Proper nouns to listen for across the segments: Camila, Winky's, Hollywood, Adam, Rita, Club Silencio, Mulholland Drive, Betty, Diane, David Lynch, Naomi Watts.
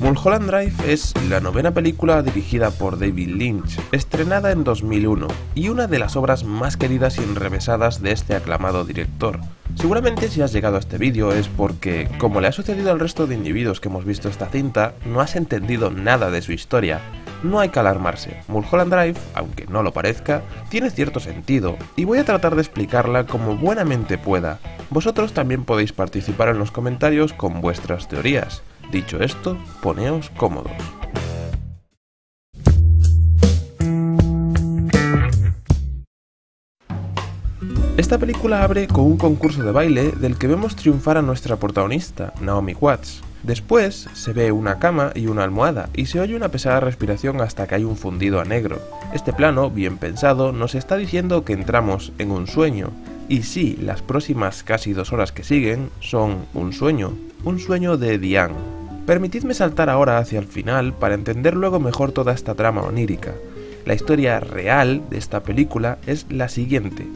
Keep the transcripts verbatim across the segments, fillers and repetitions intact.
Mulholland Drive es la novena película dirigida por David Lynch, estrenada en dos mil uno, y una de las obras más queridas y enrevesadas de este aclamado director. Seguramente si has llegado a este vídeo es porque, como le ha sucedido al resto de individuos que hemos visto esta cinta, no has entendido nada de su historia. No hay que alarmarse, Mulholland Drive, aunque no lo parezca, tiene cierto sentido, y voy a tratar de explicarla como buenamente pueda. Vosotros también podéis participar en los comentarios con vuestras teorías. Dicho esto, poneos cómodos. Esta película abre con un concurso de baile del que vemos triunfar a nuestra protagonista, Naomi Watts. Después se ve una cama y una almohada y se oye una pesada respiración hasta que hay un fundido a negro. Este plano, bien pensado, nos está diciendo que entramos en un sueño. Y sí, las próximas casi dos horas que siguen son un sueño, un sueño de Diane. Permitidme saltar ahora hacia el final para entender luego mejor toda esta trama onírica. La historia real de esta película es la siguiente.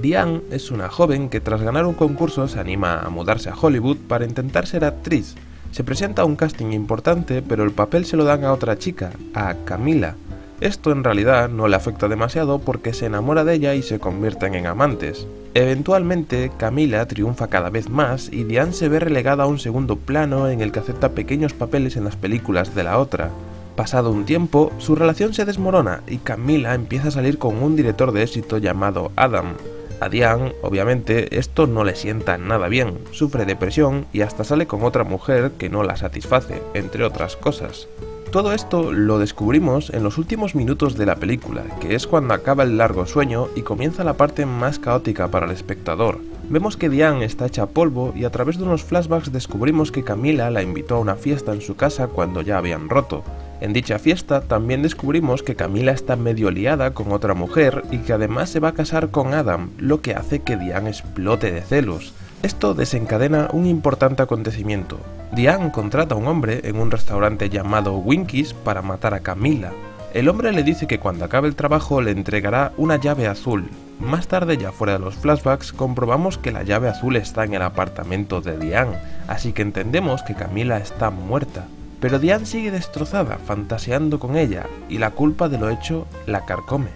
Diane es una joven que tras ganar un concurso se anima a mudarse a Hollywood para intentar ser actriz. Se presenta a un casting importante, pero el papel se lo dan a otra chica, a Camila. Esto en realidad no le afecta demasiado porque se enamora de ella y se convierten en amantes. Eventualmente, Camila triunfa cada vez más y Diane se ve relegada a un segundo plano en el que acepta pequeños papeles en las películas de la otra. Pasado un tiempo, su relación se desmorona y Camila empieza a salir con un director de éxito llamado Adam. A Diane, obviamente, esto no le sienta nada bien, sufre depresión y hasta sale con otra mujer que no la satisface, entre otras cosas. Todo esto lo descubrimos en los últimos minutos de la película, que es cuando acaba el largo sueño y comienza la parte más caótica para el espectador. Vemos que Diane está hecha polvo y a través de unos flashbacks descubrimos que Camila la invitó a una fiesta en su casa cuando ya habían roto. En dicha fiesta también descubrimos que Camila está medio liada con otra mujer y que además se va a casar con Adam, lo que hace que Diane explote de celos. Esto desencadena un importante acontecimiento. Diane contrata a un hombre en un restaurante llamado Winky's para matar a Camila. El hombre le dice que cuando acabe el trabajo le entregará una llave azul. Más tarde, ya fuera de los flashbacks, comprobamos que la llave azul está en el apartamento de Diane, así que entendemos que Camila está muerta. Pero Diane sigue destrozada, fantaseando con ella, y la culpa de lo hecho la carcome.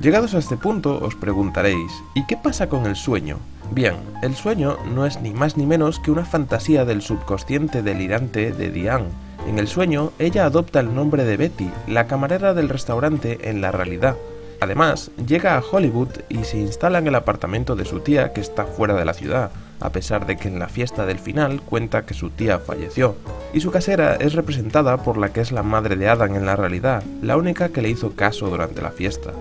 Llegados a este punto, os preguntaréis, ¿y qué pasa con el sueño? Bien, el sueño no es ni más ni menos que una fantasía del subconsciente delirante de Diane. En el sueño, ella adopta el nombre de Betty, la camarera del restaurante en la realidad. Además, llega a Hollywood y se instala en el apartamento de su tía que está fuera de la ciudad, a pesar de que en la fiesta del final cuenta que su tía falleció. Y su casera es representada por la que es la madre de Adam en la realidad, la única que le hizo caso durante la fiesta.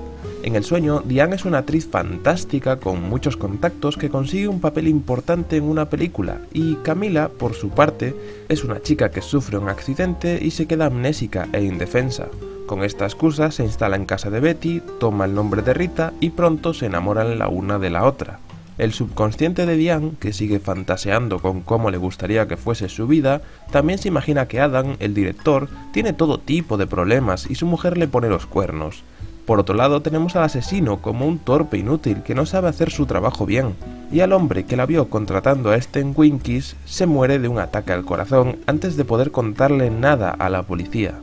En el sueño, Diane es una actriz fantástica con muchos contactos que consigue un papel importante en una película, y Camila, por su parte, es una chica que sufre un accidente y se queda amnésica e indefensa. Con esta excusa se instala en casa de Betty, toma el nombre de Rita y pronto se enamoran la una de la otra. El subconsciente de Diane, que sigue fantaseando con cómo le gustaría que fuese su vida, también se imagina que Adam, el director, tiene todo tipo de problemas y su mujer le pone los cuernos. Por otro lado, tenemos al asesino como un torpe inútil que no sabe hacer su trabajo bien, y al hombre que la vio contratando a este en Winkies se muere de un ataque al corazón antes de poder contarle nada a la policía.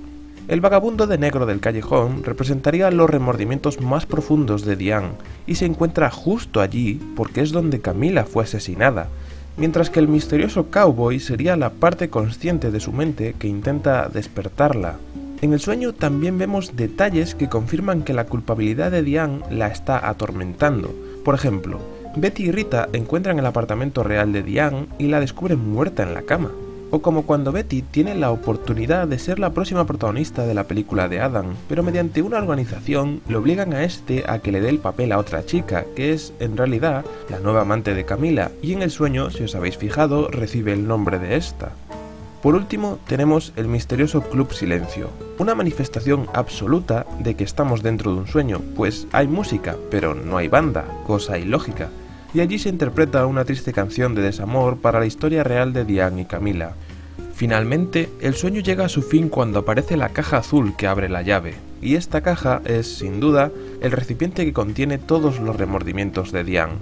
El vagabundo de negro del callejón representaría los remordimientos más profundos de Diane, y se encuentra justo allí porque es donde Camila fue asesinada, mientras que el misterioso cowboy sería la parte consciente de su mente que intenta despertarla. En el sueño también vemos detalles que confirman que la culpabilidad de Diane la está atormentando. Por ejemplo, Betty y Rita encuentran el apartamento real de Diane y la descubren muerta en la cama. O como cuando Betty tiene la oportunidad de ser la próxima protagonista de la película de Adam, pero mediante una organización le obligan a este a que le dé el papel a otra chica, que es, en realidad, la nueva amante de Camila, y en el sueño, si os habéis fijado, recibe el nombre de esta. Por último, tenemos el misterioso Club Silencio, una manifestación absoluta de que estamos dentro de un sueño, pues hay música, pero no hay banda, cosa ilógica. Y allí se interpreta una triste canción de desamor para la historia real de Diane y Camila. Finalmente, el sueño llega a su fin cuando aparece la caja azul que abre la llave, y esta caja es, sin duda, el recipiente que contiene todos los remordimientos de Diane.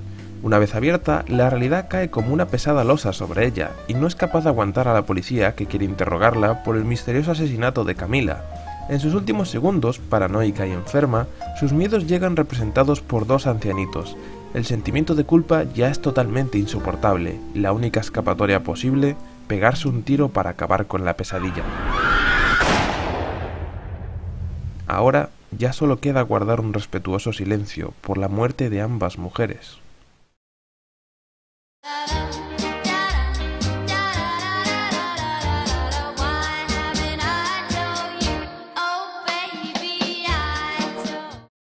Una vez abierta, la realidad cae como una pesada losa sobre ella y no es capaz de aguantar a la policía que quiere interrogarla por el misterioso asesinato de Camila. En sus últimos segundos, paranoica y enferma, sus miedos llegan representados por dos ancianitos. El sentimiento de culpa ya es totalmente insoportable y la única escapatoria posible, pegarse un tiro para acabar con la pesadilla. Ahora ya solo queda guardar un respetuoso silencio por la muerte de ambas mujeres.